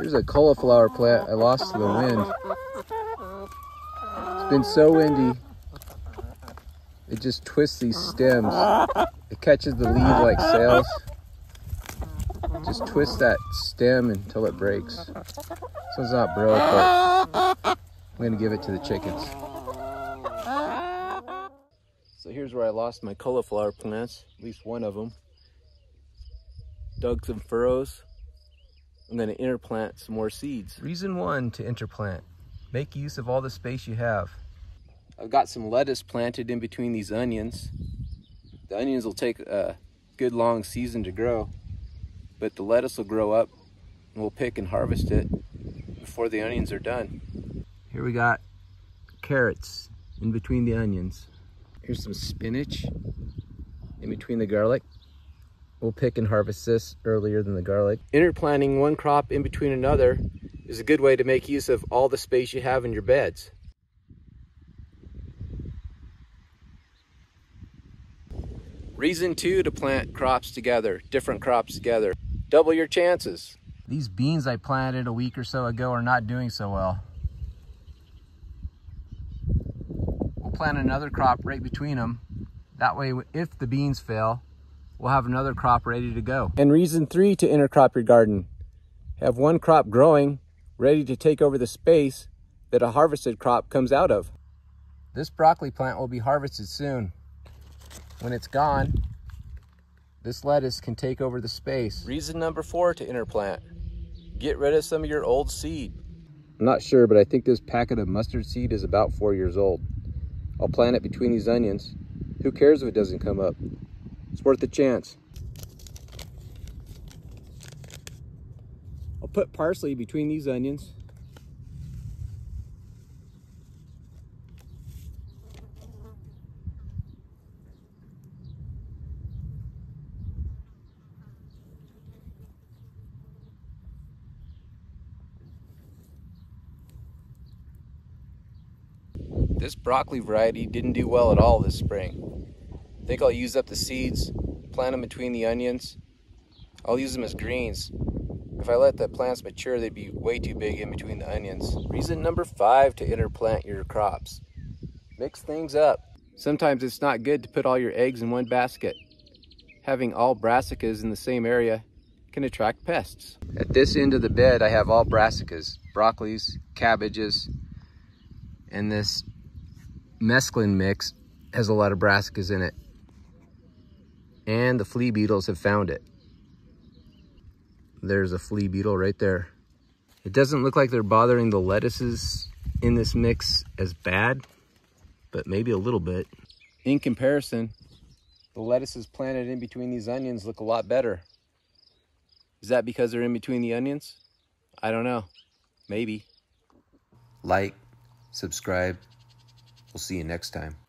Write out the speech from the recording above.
Here's a cauliflower plant I lost to the wind. It's been so windy, it just twists these stems. It catches the leaf like sails. Just twist that stem until it breaks. This one's not broke, but I'm gonna give it to the chickens. So here's where I lost my cauliflower plants, at least one of them. Dug some furrows. I'm gonna interplant some more seeds. Reason one to interplant: make use of all the space you have. I've got some lettuce planted in between these onions. The onions will take a good long season to grow, but the lettuce will grow up and we'll pick and harvest it before the onions are done. Here we got carrots in between the onions. Here's some spinach in between the garlic. We'll pick and harvest this earlier than the garlic. Interplanting one crop in between another is a good way to make use of all the space you have in your beds. Reason two to plant crops together, different crops together. Double your chances. These beans I planted a week or so ago are not doing so well. We'll plant another crop right between them. That way, if the beans fail, we'll have another crop ready to go. And reason three to intercrop your garden: have one crop growing, ready to take over the space that a harvested crop comes out of. This broccoli plant will be harvested soon. When it's gone, this lettuce can take over the space. Reason number four to interplant: get rid of some of your old seed. I'm not sure, but I think this packet of mustard seed is about 4 years old. I'll plant it between these onions. Who cares if it doesn't come up? It's worth a chance. I'll put parsley between these onions. This broccoli variety didn't do well at all this spring. I think I'll use up the seeds, plant them between the onions. I'll use them as greens. If I let the plants mature, they'd be way too big in between the onions. Reason number five to interplant your crops: mix things up. Sometimes it's not good to put all your eggs in one basket. Having all brassicas in the same area can attract pests. At this end of the bed, I have all brassicas, broccolis, cabbages, and this mesclun mix has a lot of brassicas in it, and the flea beetles have found it. There's a flea beetle right there. It doesn't look like they're bothering the lettuces in this mix as bad, but maybe a little bit. In comparison, the lettuces planted in between these onions look a lot better. Is that because they're in between the onions? I don't know. Maybe. Like, subscribe. We'll see you next time.